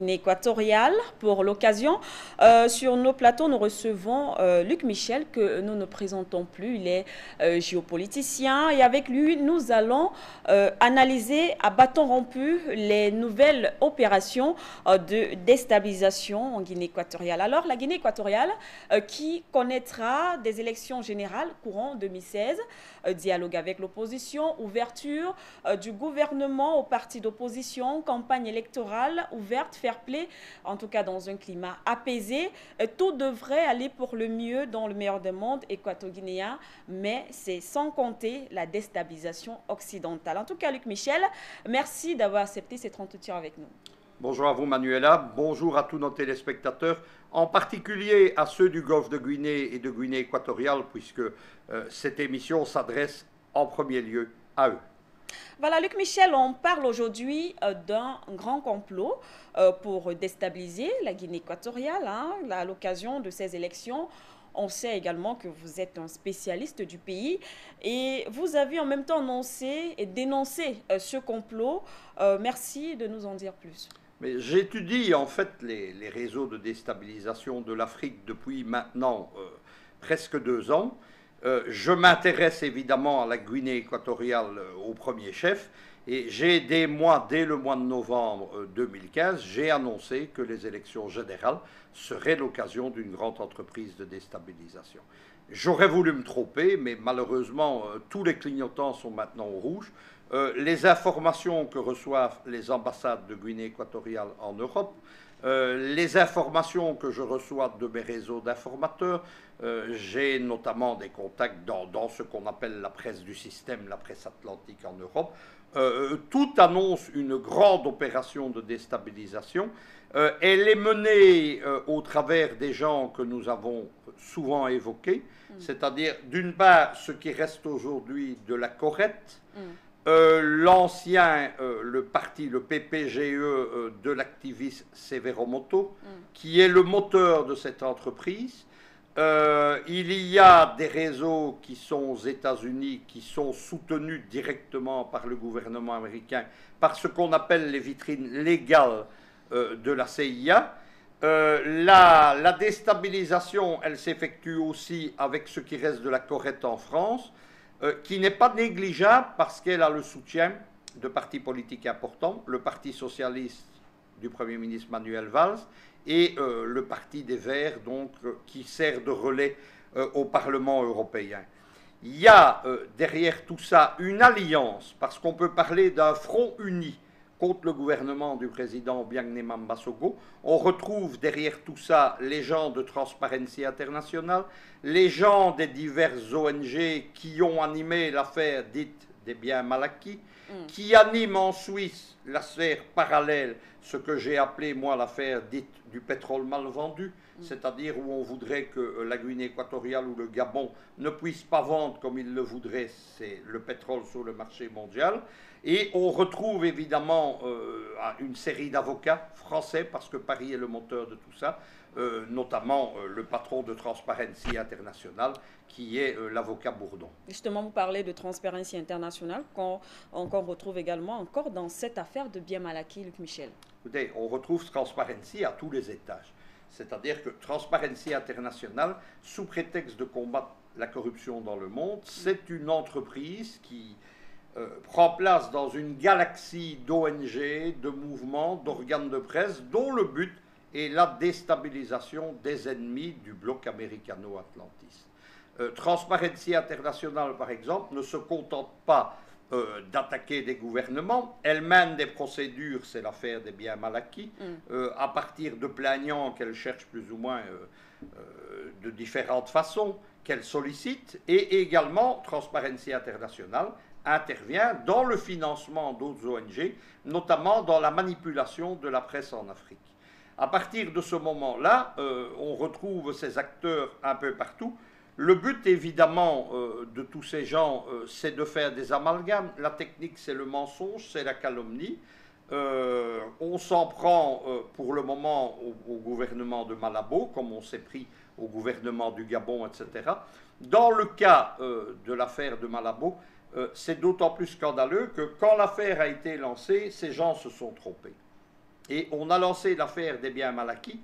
Guinée équatoriale. Pour l'occasion, sur nos plateaux, nous recevons Luc Michel, que nous ne présentons plus. Il est géopoliticien et avec lui, nous allons analyser à bâton rompu les nouvelles opérations de déstabilisation en Guinée équatoriale. Alors, la Guinée équatoriale qui connaîtra des élections générales courant 2016, dialogue avec l'opposition, ouverture du gouvernement aux partis d'opposition, campagne électorale ouverte, fair play, en tout cas dans un climat apaisé. Tout devrait aller pour le mieux dans le meilleur des mondes équato-guinéen, mais c'est sans compter la déstabilisation occidentale. En tout cas, Luc Michel, merci d'avoir accepté cette entretien avec nous. Bonjour à vous, Manuela. Bonjour à tous nos téléspectateurs, en particulier à ceux du Golfe de Guinée et de Guinée équatoriale, puisque cette émission s'adresse en premier lieu à eux. Voilà, Luc Michel, on parle aujourd'hui d'un grand complot pour déstabiliser la Guinée équatoriale, hein, à l'occasion de ces élections. On sait également que vous êtes un spécialiste du pays et vous avez en même temps annoncé et dénoncé ce complot. Merci de nous en dire plus. Mais j'étudie en fait les réseaux de déstabilisation de l'Afrique depuis maintenant presque 2 ans. Je m'intéresse évidemment à la Guinée équatoriale au premier chef et j'ai dès le mois de novembre 2015, j'ai annoncé que les élections générales seraient l'occasion d'une grande entreprise de déstabilisation. J'aurais voulu me tromper, mais malheureusement, tous les clignotants sont maintenant au rouge. Les informations que reçoivent les ambassades de Guinée équatoriale en Europe, les informations que je reçois de mes réseaux d'informateurs, j'ai notamment des contacts dans ce qu'on appelle la presse du système, la presse atlantique en Europe, tout annonce une grande opération de déstabilisation. Elle est menée au travers des gens que nous avons souvent évoqués, c'est-à-dire d'une part ce qui reste aujourd'hui de la Corrette, l'ancien, le parti, le PPGE de l'activiste Severo Moto, qui est le moteur de cette entreprise. Il y a des réseaux qui sont aux États-Unis, qui sont soutenus directement par le gouvernement américain, par ce qu'on appelle les vitrines légales de la CIA. La déstabilisation, elle s'effectue aussi avec ce qui reste de la Corrette en France, qui n'est pas négligeable parce qu'elle a le soutien de partis politiques importants, le Parti socialiste du Premier ministre Manuel Valls et le Parti des Verts, donc, qui sert de relais au Parlement européen. Il y a derrière tout ça une alliance, parce qu'on peut parler d'un front uni contre le gouvernement du président Obiang Nguema Mbasogo. On retrouve derrière tout ça les gens de Transparency International, les gens des diverses ONG qui ont animé l'affaire dite des biens mal acquis, qui animent en Suisse l'affaire parallèle, ce que j'ai appelé moi l'affaire dite du pétrole mal vendu, c'est-à-dire où on voudrait que la Guinée équatoriale ou le Gabon ne puissent pas vendre comme ils le voudraient, c'est le pétrole sur le marché mondial. Et on retrouve évidemment une série d'avocats français, parce que Paris est le moteur de tout ça, notamment le patron de Transparency International, qui est l'avocat Bourdon. Justement, vous parlez de Transparency International, qu'on retrouve également encore dans cette affaire de biens mal acquis, Luc Michel. Écoutez, on retrouve Transparency à tous les étages. C'est-à-dire que Transparency International, sous prétexte de combattre la corruption dans le monde, c'est une entreprise qui prend place dans une galaxie d'ONG, de mouvements, d'organes de presse, dont le but est la déstabilisation des ennemis du bloc américano-atlantiste. Transparency International, par exemple, ne se contente pas d'attaquer des gouvernements, elle mène des procédures, c'est l'affaire des biens mal acquis, à partir de plaignants qu'elle cherche plus ou moins de différentes façons, qu'elle sollicite, et également Transparency International intervient dans le financement d'autres ONG, notamment dans la manipulation de la presse en Afrique. À partir de ce moment-là, on retrouve ces acteurs un peu partout. Le but, évidemment, de tous ces gens, c'est de faire des amalgames. La technique, c'est le mensonge, c'est la calomnie. On s'en prend, pour le moment, au gouvernement de Malabo, comme on s'est pris au gouvernement du Gabon, etc. Dans le cas de l'affaire de Malabo, c'est d'autant plus scandaleux que quand l'affaire a été lancée, ces gens se sont trompés. Et on a lancé l'affaire des biens mal acquis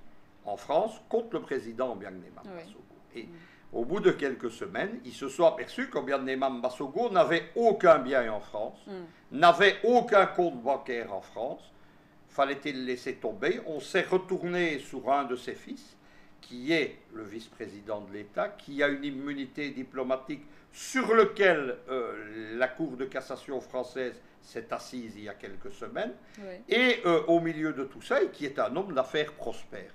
en France contre le président Obiang Nguema Mbasogo. Oui. Et au bout de quelques semaines, ils se sont aperçus qu'Obiang Nguema Mbasogo n'avait aucun bien en France, n'avait aucun compte bancaire en France. Fallait-il laisser tomber? On s'est retourné sur un de ses fils, qui est le vice-président de l'État, qui a une immunité diplomatique sur lequel la Cour de cassation française s'est assise il y a quelques semaines, et au milieu de tout ça, et qui est un homme d'affaires prospère.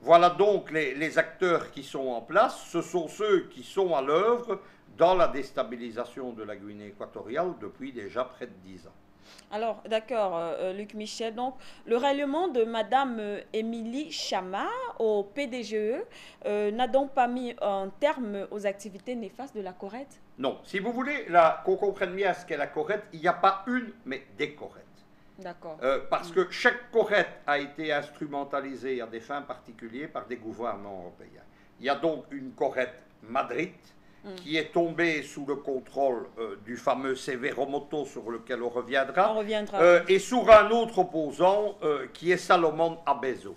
Voilà donc les acteurs qui sont en place, ce sont ceux qui sont à l'œuvre dans la déstabilisation de la Guinée équatoriale depuis déjà près de 10 ans. Alors, d'accord, Luc Michel. Donc, le ralliement de Madame Emilia Chama au PDGE n'a donc pas mis un terme aux activités néfastes de la Corrette? Non. Si vous voulez qu'on comprenne bien ce qu'est la Corrette, il n'y a pas une, mais des Correttes. D'accord. Parce que chaque Corrette a été instrumentalisée à des fins particulières par des gouvernements européens. Il y a donc une Corrette Madrid, qui est tombé sous le contrôle du fameux Severo Moto, sur lequel on reviendra, et sur un autre opposant qui est Salomon Abezo.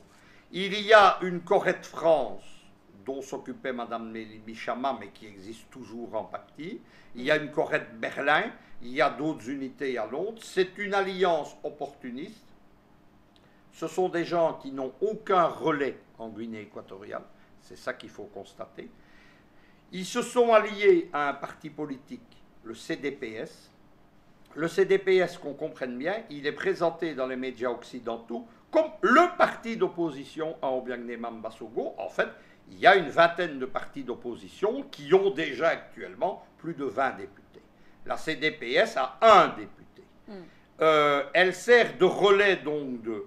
Il y a une Corrette France dont s'occupait Mme Emilia Chama, mais qui existe toujours en partie. Il y a une Corrette Berlin, il y a d'autres unités à Londres. C'est une alliance opportuniste. Ce sont des gens qui n'ont aucun relais en Guinée équatoriale, c'est ça qu'il faut constater. Ils se sont alliés à un parti politique, le CDPS. Le CDPS, qu'on comprenne bien, il est présenté dans les médias occidentaux comme le parti d'opposition à Obiang Nguema Mbasogo. En fait, il y a une vingtaine de partis d'opposition qui ont déjà actuellement plus de 20 députés. La CDPS a un député. Elle sert de relais donc de...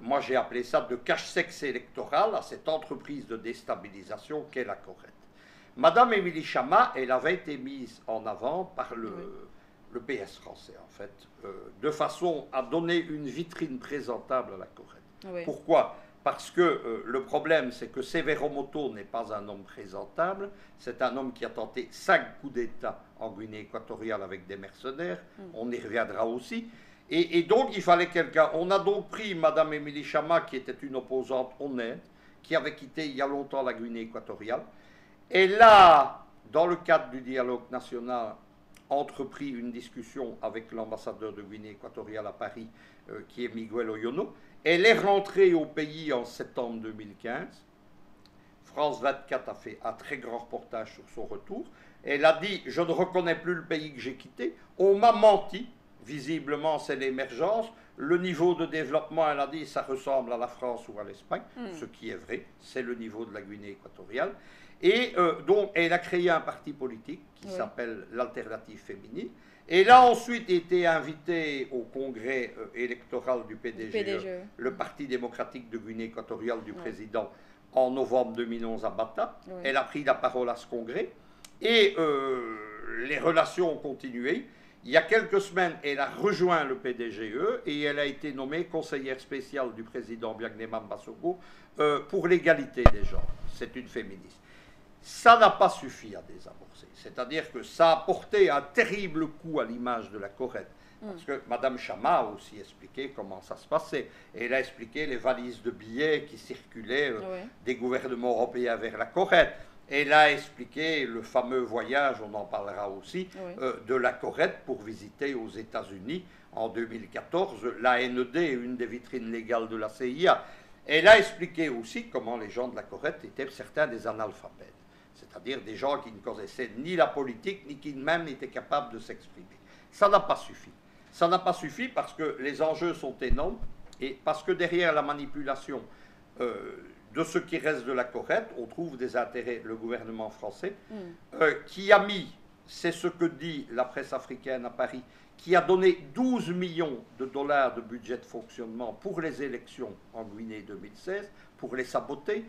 moi, j'ai appelé ça de cache-sexe électoral à cette entreprise de déstabilisation qu'est la Corrette. Madame Emilia Chama, elle avait été mise en avant par le PS français, en fait, de façon à donner une vitrine présentable à la Corrette. Oui. Pourquoi? Parce que le problème, c'est que Severo Moto n'est pas un homme présentable, c'est un homme qui a tenté 5 coups d'État en Guinée équatoriale avec des mercenaires, on y reviendra aussi, et donc il fallait quelqu'un. On a donc pris Madame Emilia Chama, qui était une opposante honnête, qui avait quitté il y a longtemps la Guinée équatoriale. Et là, dans le cadre du dialogue national, entrepris une discussion avec l'ambassadeur de Guinée équatoriale à Paris, qui est Miguel Oyono. Elle est rentrée au pays en septembre 2015. France 24 a fait un très grand reportage sur son retour. Elle a dit « Je ne reconnais plus le pays que j'ai quitté. On m'a menti. Visiblement, c'est l'émergence. » Le niveau de développement, elle a dit, ça ressemble à la France ou à l'Espagne, ce qui est vrai, c'est le niveau de la Guinée équatoriale. Et donc, elle a créé un parti politique qui s'appelle l'Alternative féminine. Elle a ensuite été invitée au congrès électoral du PDGE, le Parti démocratique de Guinée équatoriale du président, en novembre 2011 à Bata. Elle a pris la parole à ce congrès et les relations ont continué. Il y a quelques semaines, elle a rejoint le PDGE et elle a été nommée conseillère spéciale du président Obiang Nguema Mbasogo pour l'égalité des genres. C'est une féministe. Ça n'a pas suffi à désamorcer. C'est-à-dire que ça a porté un terrible coup à l'image de la Corrette. Parce que Mme Chama a aussi expliqué comment ça se passait. Et elle a expliqué les valises de billets qui circulaient des gouvernements européens vers la Corrette. Elle a expliqué le fameux voyage, on en parlera aussi, de la Corrette pour visiter aux États-Unis en 2014 la NED, une des vitrines légales de la CIA. Elle a expliqué aussi comment les gens de la Corrette étaient certains des analphabètes, c'est-à-dire des gens qui ne connaissaient ni la politique, ni qui même n'étaient capables de s'exprimer. Ça n'a pas suffi. Ça n'a pas suffi parce que les enjeux sont énormes et parce que derrière la manipulation de ce qui reste de la Corrette, on trouve des intérêts, le gouvernement français, qui a mis, c'est ce que dit la presse africaine à Paris, qui a donné 12 millions de dollars de budget de fonctionnement pour les élections en Guinée 2016, pour les saboter,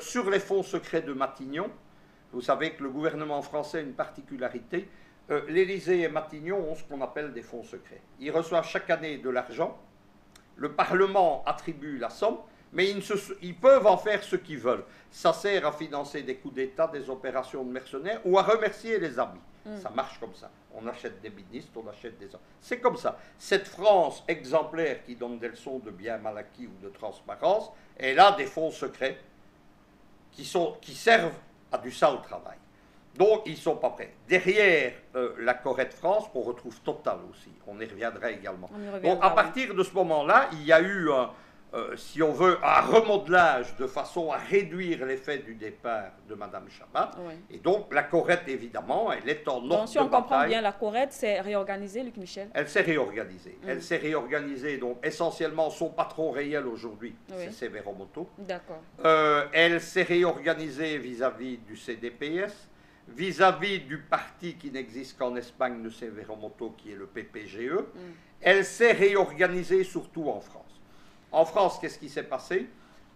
sur les fonds secrets de Matignon. Vous savez que le gouvernement français a une particularité. L'Élysée et Matignon ont ce qu'on appelle des fonds secrets. Ils reçoivent chaque année de l'argent. Le Parlement attribue la somme. Mais ils peuvent en faire ce qu'ils veulent. Ça sert à financer des coups d'État, des opérations de mercenaires ou à remercier les amis. Ça marche comme ça. On achète des ministres, on achète des... C'est comme ça. Cette France exemplaire qui donne des leçons de bien mal acquis ou de transparence, elle a des fonds secrets qui servent à du sale travail. Donc, ils ne sont pas prêts. Derrière la Corrette France, on retrouve Total aussi. On y reviendra également. Donc, à partir de ce moment-là, il y a eu, si on veut, un remodelage de façon à réduire l'effet du départ de Mme Chama. Oui. Et donc, la Corrette, évidemment, elle est en ordre de bataille. Si on comprend bien, la Corrette s'est réorganisée, Luc Michel. Elle s'est réorganisée. Mmh. Elle s'est réorganisée, donc, essentiellement, son patron réel aujourd'hui, oui, c'est Severo Moto. D'accord. Elle s'est réorganisée vis-à-vis du CDPS, vis-à-vis du parti qui n'existe qu'en Espagne de Severo Moto, qui est le PPGE, elle s'est réorganisée surtout en France. En France, qu'est-ce qui s'est passé?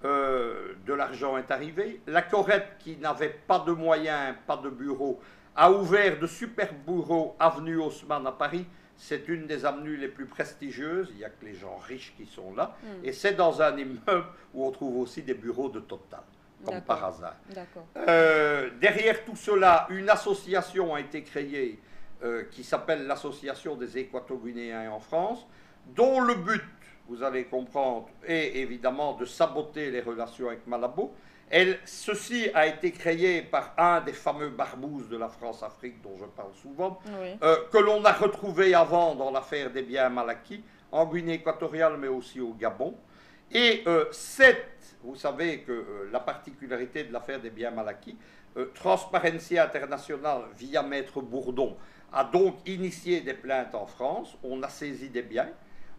De l'argent est arrivé. La Corrette, qui n'avait pas de moyens, pas de bureau, a ouvert de superbes bureaux avenue Haussmann à Paris. C'est une des avenues les plus prestigieuses, il n'y a que les gens riches qui sont là. Et c'est dans un immeuble où on trouve aussi des bureaux de Total, comme par hasard. Derrière tout cela, une association a été créée qui s'appelle l'Association des Équato-Guinéens en France, dont le but, vous allez comprendre, est évidemment de saboter les relations avec Malabo. Ceci a été créé par un des fameux barbouzes de la France-Afrique dont je parle souvent, que l'on a retrouvé avant dans l'affaire des biens mal acquis, en Guinée équatoriale mais aussi au Gabon. Et vous savez que la particularité de l'affaire des biens mal acquis, Transparency International, via Maître Bourdon, a donc initié des plaintes en France. On a saisi des biens.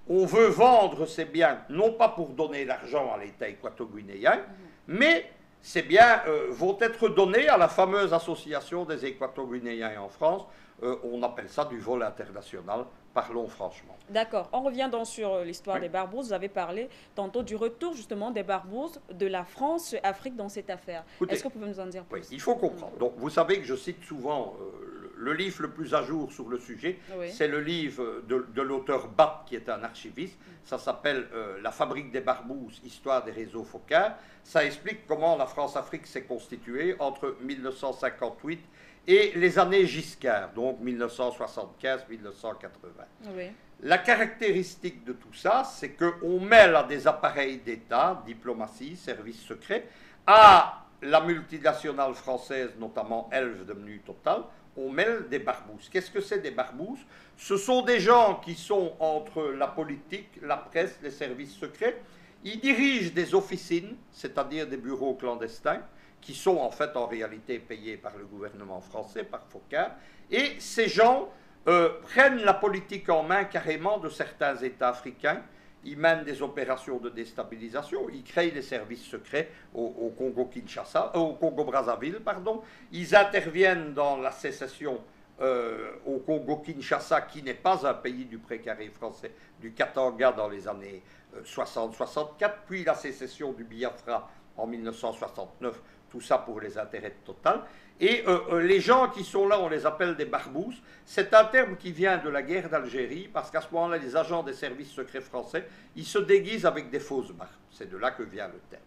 On veut vendre ces biens, non pas pour donner l'argent à l'État équato-guinéen, mais ces biens vont être donnés à la fameuse association des équato-guinéens en France. On appelle ça du vol international. Parlons franchement. D'accord. On revient donc sur l'histoire des barbouzes. Vous avez parlé tantôt du retour justement des barbouzes de la France-Afrique dans cette affaire. Est-ce que vous pouvez nous en dire plus? Oui, il faut comprendre. Donc, vous savez que je cite souvent le livre le plus à jour sur le sujet. C'est le livre de l'auteur Bat, qui est un archiviste. Ça s'appelle La fabrique des barbouzes, histoire des réseaux focains. Ça explique comment la France-Afrique s'est constituée entre 1958 et les années Giscard, donc 1975-1980. La caractéristique de tout ça, c'est qu'on mêle à des appareils d'État, diplomatie, services secrets, à la multinationale française, notamment Elf, devenue Total, on mêle des barbouzes. Qu'est-ce que c'est des barbouzes? Ce sont des gens qui sont entre la politique, la presse, les services secrets. Ils dirigent des officines, c'est-à-dire des bureaux clandestins, qui sont en fait en réalité payés par le gouvernement français, par Foccart, et ces gens prennent la politique en main carrément de certains États africains, ils mènent des opérations de déstabilisation, ils créent des services secrets au Congo-Kinshasa, au Congo-Brazzaville, pardon, ils interviennent dans la sécession au Congo-Kinshasa, qui n'est pas un pays du pré-carré français, du Katanga dans les années 60-64, puis la sécession du Biafra en 1969, tout ça pour les intérêts totaux. Et les gens qui sont là, on les appelle des barbouzes. C'est un terme qui vient de la guerre d'Algérie, parce qu'à ce moment-là, les agents des services secrets français, ils se déguisent avec des fausses barbes. C'est de là que vient le terme.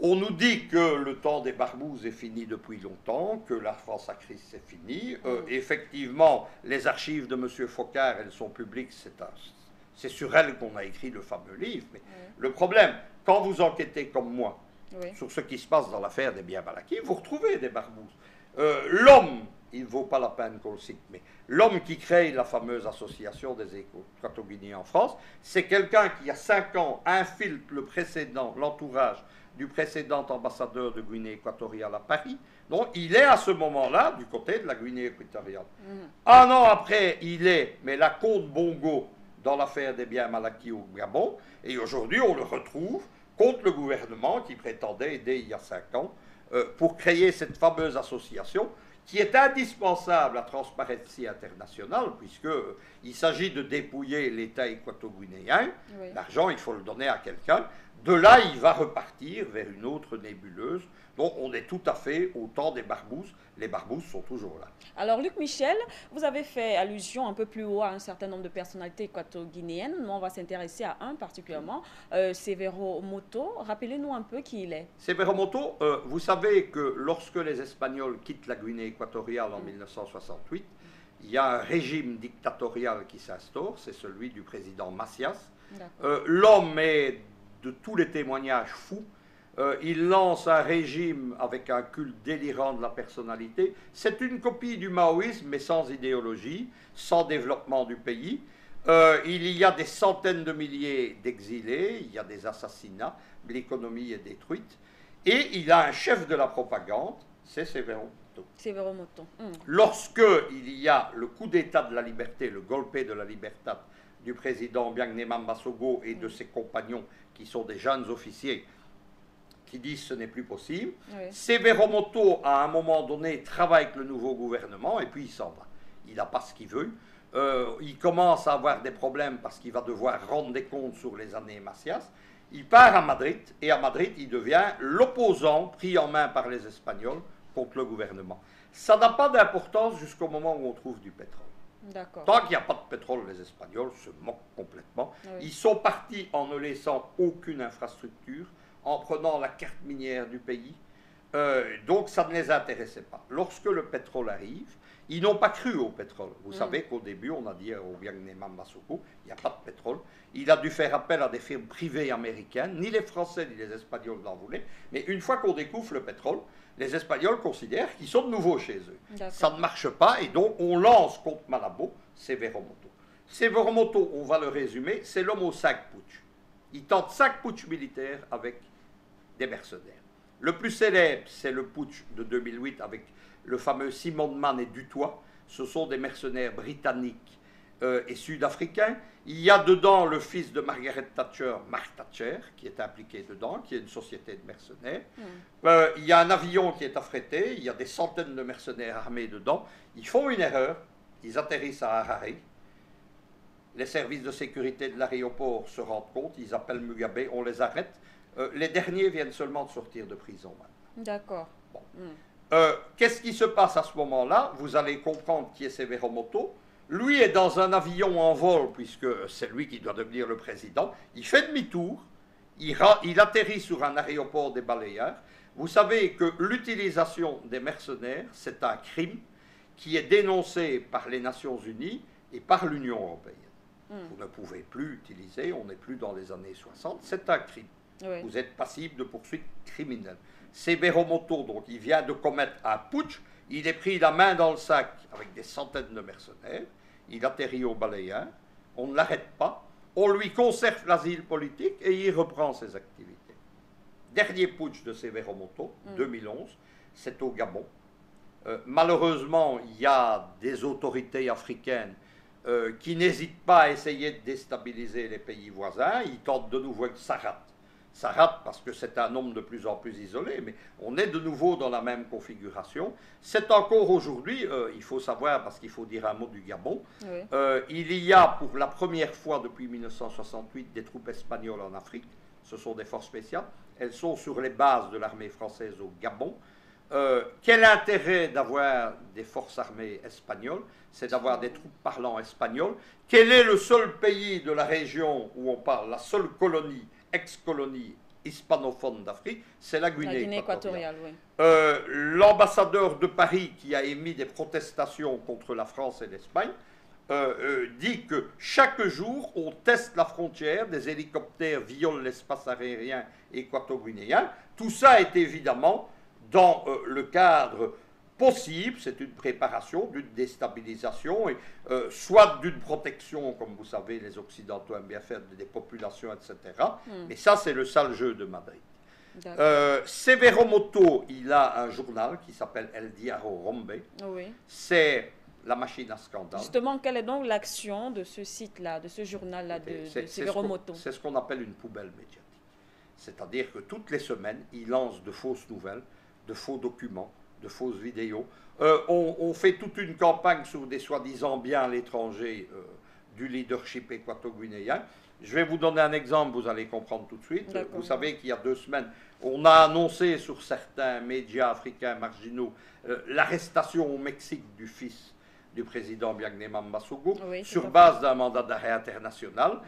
On nous dit que le temps des barbouzes est fini depuis longtemps, que la France à crise c'est fini. Effectivement, les archives de M. Foccart, elles sont publiques, c'est sur elles qu'on a écrit le fameux livre. Mais le problème, quand vous enquêtez comme moi, sur ce qui se passe dans l'affaire des biens mal acquis, vous retrouvez des barbouzes. L'homme, il ne vaut pas la peine qu'on le cite, mais l'homme qui crée la fameuse association des équato-guinéens en France, c'est quelqu'un qui, il y a 5 ans, infiltre l'entourage du précédent ambassadeur de Guinée équatoriale à Paris. Donc, il est à ce moment-là du côté de la Guinée équatoriale. Un an après, il est, mais la côte Bongo, dans l'affaire des biens mal acquis au Gabon, et aujourd'hui, on le retrouve contre le gouvernement qui prétendait aider il y a 5 ans pour créer cette fameuse association qui est indispensable à Transparency International, puisqu'il s'agit de dépouiller l'État équato-guinéen. L'argent, il faut le donner à quelqu'un. De là, il va repartir vers une autre nébuleuse. Donc, on est tout à fait au temps des barbouzes. Les barbouzes sont toujours là. Alors, Luc Michel, vous avez fait allusion un peu plus haut à un certain nombre de personnalités équato-guinéennes. Nous, on va s'intéresser à un particulièrement, Severo Moto. Rappelez-nous un peu qui il est. Severo Moto, vous savez que lorsque les Espagnols quittent la Guinée équatoriale en 1968, il y a un régime dictatorial qui s'instaure, c'est celui du président Macias. L'homme est, de tous les témoignages, fou. Il lance un régime avec un culte délirant de la personnalité. C'est une copie du maoïsme, mais sans idéologie, sans développement du pays. Il y a des centaines de milliers d'exilés, il y a des assassinats, l'économie est détruite. Et il a un chef de la propagande, c'est Severo Moto. Severo Moto. Lorsque il y a le coup d'état de la liberté, le golpe de la libertad du président Obiang Nguema Mbasogo et de ses compagnons qui sont des jeunes officiers, qui disent ce n'est plus possible. Oui. Severo Moto, à un moment donné, travaille avec le nouveau gouvernement et puis il s'en va. Il n'a pas ce qu'il veut. Il commence à avoir des problèmes parce qu'il va devoir rendre des comptes sur les années Macias. Il part à Madrid et à Madrid, il devient l'opposant pris en main par les Espagnols contre le gouvernement. Ça n'a pas d'importance jusqu'au moment où on trouve du pétrole. Tant qu'il n'y a pas de pétrole, les Espagnols se moquent complètement. Oui. Ils sont partis en ne laissant aucune infrastructure, en prenant la carte minière du pays. Donc, ça ne les intéressait pas. Lorsque le pétrole arrive, ils n'ont pas cru au pétrole. Vous savez qu'au début, on a dit à Obiang Nguema Mbasogo, il n'y a pas de pétrole. Il a dû faire appel à des firmes privées américaines. Ni les Français, ni les Espagnols n'en voulaient. Mais une fois qu'on découvre le pétrole, les Espagnols considèrent qu'ils sont de nouveau chez eux. Ça ne marche pas. Et donc, on lance contre Malabo Severo Moto. Severo Moto, on va le résumer, c'est l'homme aux 5 putschs. Il tente 5 putschs militaires avec des mercenaires. Le plus célèbre, c'est le putsch de 2008 avec le fameux Simon Mann et Dutoit. Ce sont des mercenaires britanniques et sud-africains. Il y a dedans le fils de Margaret Thatcher, Mark Thatcher, qui est impliqué dedans, qui est une société de mercenaires. Il y a un avion qui est affrété, il y a des centaines de mercenaires armés dedans. Ils font une erreur, ils atterrissent à Harare. Les services de sécurité de l'aéroport se rendent compte, ils appellent Mugabe, on les arrête. Les derniers viennent seulement de sortir de prison. D'accord. Bon. Qu'est-ce qui se passe à ce moment-là? Vous allez comprendre qui est Severo Moto. Lui est dans un avion en vol, puisque c'est lui qui doit devenir le président. Il fait demi-tour, il atterrit sur un aéroport des Baléares. Vous savez que l'utilisation des mercenaires, c'est un crime qui est dénoncé par les Nations Unies et par l'Union européenne. Vous ne pouvez plus utiliser, on n'est plus dans les années 60, c'est un crime. Oui. Vous êtes passible de poursuites criminelles. Severo Moto, donc, il vient de commettre un putsch. Il est pris la main dans le sac avec des centaines de mercenaires. Il atterrit au Baléares. On ne l'arrête pas. On lui conserve l'asile politique et il reprend ses activités. Dernier putsch de Severo Moto, 2011, c'est au Gabon. Malheureusement, il y a des autorités africaines qui n'hésitent pas à essayer de déstabiliser les pays voisins. Ils tentent de nouveau que ça rate. Ça rate parce que c'est un homme de plus en plus isolé, mais on est de nouveau dans la même configuration. C'est encore aujourd'hui, il faut savoir, parce qu'il faut dire un mot du Gabon, oui. Il y a pour la première fois depuis 1968 des troupes espagnoles en Afrique. Ce sont des forces spéciales. Elles sont sur les bases de l'armée française au Gabon. Quel intérêt d'avoir des forces armées espagnoles? C'est d'avoir des troupes parlant espagnol. Quel est le seul pays de la région où on parle, la seule colonie ex-colonie hispanophone d'Afrique, c'est la Guinée équatoriale. Oui. L'ambassadeur de Paris, qui a émis des protestations contre la France et l'Espagne, dit que chaque jour, on teste la frontière, des hélicoptères violent l'espace aérien équato-guinéen. Tout ça est évidemment dans le cadre possible, c'est une préparation d'une déstabilisation, et, soit d'une protection, comme vous savez, les Occidentaux aiment bien faire, des populations, etc. Mais ça, c'est le sale jeu de Madrid. Severo Moto, il a un journal qui s'appelle El Diario Rombe. Oui. C'est la machine à scandale. Justement, quelle est donc l'action de ce site-là, de ce journal-là de Severo Moto? C'est ce qu'on appelle une poubelle médiatique. C'est-à-dire que toutes les semaines, il lance de fausses nouvelles, de faux documents, de fausses vidéos. On fait toute une campagne sur des soi-disant biens à l'étranger du leadership équato-guinéen. Je vais vous donner un exemple, vous allez comprendre tout de suite. Vous savez qu'il y a 2 semaines, on a annoncé sur certains médias africains marginaux l'arrestation au Mexique du fils du président Obiang Nguema Mbasogo, oui, sur base d'un mandat d'arrêt international.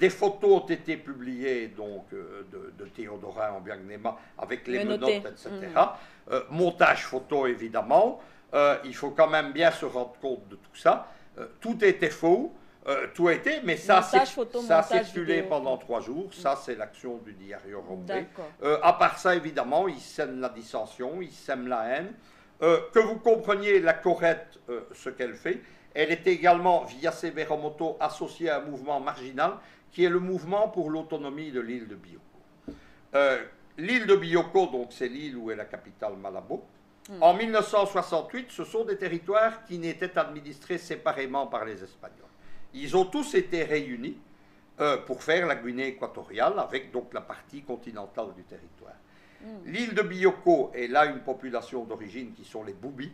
Des photos ont été publiées donc, de Théodorin Obiang Nguema avec les menottes, etc. Mmh. Montage photo, évidemment. Il faut quand même bien se rendre compte de tout ça. Tout était faux. Tout a été, mais ça a circulé pendant 3 jours. Ça, c'est l'action du Diario Rombe. À part ça, évidemment, ils sèment la dissension, ils sèment la haine. Que vous compreniez la Corrette, ce qu'elle fait, elle est également, via Severo Moto, associée à un mouvement marginal qui est le mouvement pour l'autonomie de l'île de Bioko. L'île de Bioko, donc, c'est l'île où est la capitale Malabo. En 1968, ce sont des territoires qui n'étaient administrés séparément par les Espagnols. Ils ont tous été réunis pour faire la Guinée équatoriale, avec donc la partie continentale du territoire. L'île de Bioko, elle a une population d'origine qui sont les Boubis,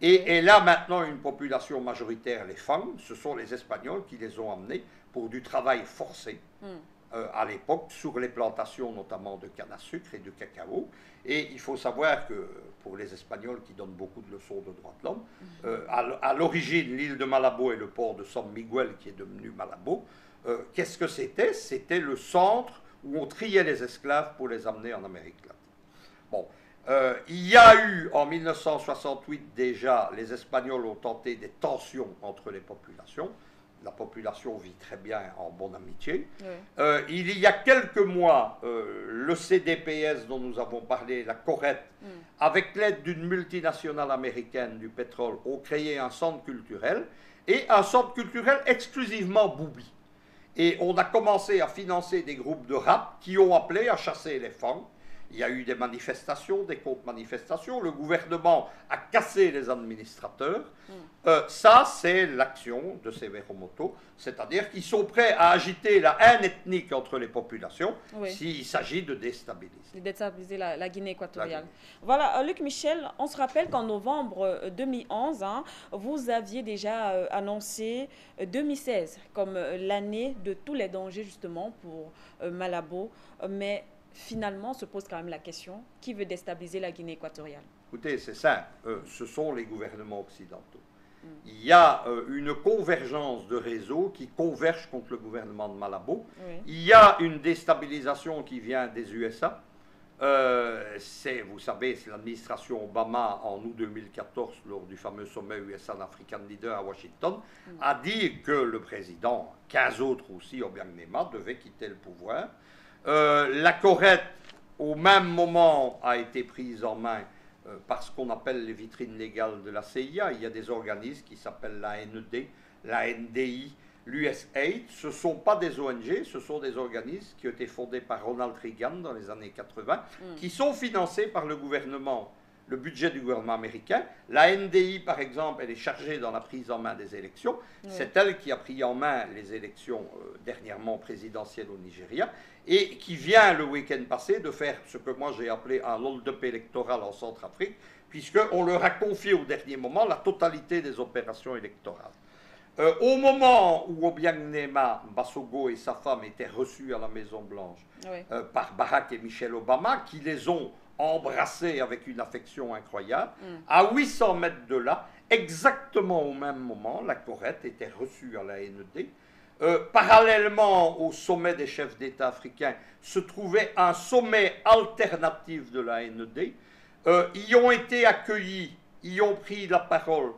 et elle a maintenant une population majoritaire, les Fang. Ce sont les Espagnols qui les ont amenés pour du travail forcé, à l'époque, sur les plantations notamment de canne à sucre et de cacao. Et il faut savoir que, pour les Espagnols qui donnent beaucoup de leçons de droits de l'homme, à l'origine, l'île de Malabo et le port de San Miguel qui est devenu Malabo, qu'est-ce que c'était? C'était le centre où on triait les esclaves pour les amener en Amérique latine. Bon, il y a eu, en 1968 déjà, les Espagnols ont tenté des tensions entre les populations. La population vit très bien en bonne amitié. Oui. Il y a quelques mois, le CDPS dont nous avons parlé, la Corrette, avec l'aide d'une multinationale américaine du pétrole, ont créé un centre culturel, et un centre culturel exclusivement boubi. Et on a commencé à financer des groupes de rap qui ont appelé à chasser les Fangs. Il y a eu des manifestations, des contre-manifestations. Le gouvernement a cassé les administrateurs. Ça, c'est l'action de Severo Moto. C'est-à-dire qu'ils sont prêts à agiter la haine ethnique entre les populations s'il s'agit de déstabiliser. La Guinée équatoriale. Voilà, Luc Michel, on se rappelle qu'en novembre 2011, hein, vous aviez déjà annoncé 2016 comme l'année de tous les dangers, justement, pour Malabo. Mais finalement, se pose quand même la question, qui veut déstabiliser la Guinée équatoriale? Écoutez, c'est simple, ce sont les gouvernements occidentaux. Il y a une convergence de réseaux qui convergent contre le gouvernement de Malabo. Il y a une déstabilisation qui vient des USA. Vous savez, c'est l'administration Obama, en août 2014, lors du fameux sommet USA African Leader à Washington, a dit que le président, 15 autres aussi, Obiang Nguema, devait quitter le pouvoir. La Corrette, au même moment, a été prise en main par ce qu'on appelle les vitrines légales de la CIA. Il y a des organismes qui s'appellent la NED, la NDI, l'USAID. Ce ne sont pas des ONG, ce sont des organismes qui ont été fondés par Ronald Reagan dans les années 80, qui sont financés par le gouvernement, le budget du gouvernement américain. La NDI, par exemple, elle est chargée dans la prise en main des élections. C'est elle qui a pris en main les élections dernièrement présidentielles au Nigeria, et qui vient le week-end passé de faire ce que moi j'ai appelé un hold-up électoral en Centrafrique, puisqu'on leur a confié au dernier moment la totalité des opérations électorales. Au moment où Obiang Nguema Mbasogo et sa femme étaient reçus à la Maison-Blanche par Barack et Michelle Obama, qui les ont embrassés avec une affection incroyable, à 800 mètres de là, exactement au même moment, la Corrette était reçue à la NED. Parallèlement au sommet des chefs d'État africains, se trouvait un sommet alternatif de la NED. Y ont été accueillis, y ont pris la parole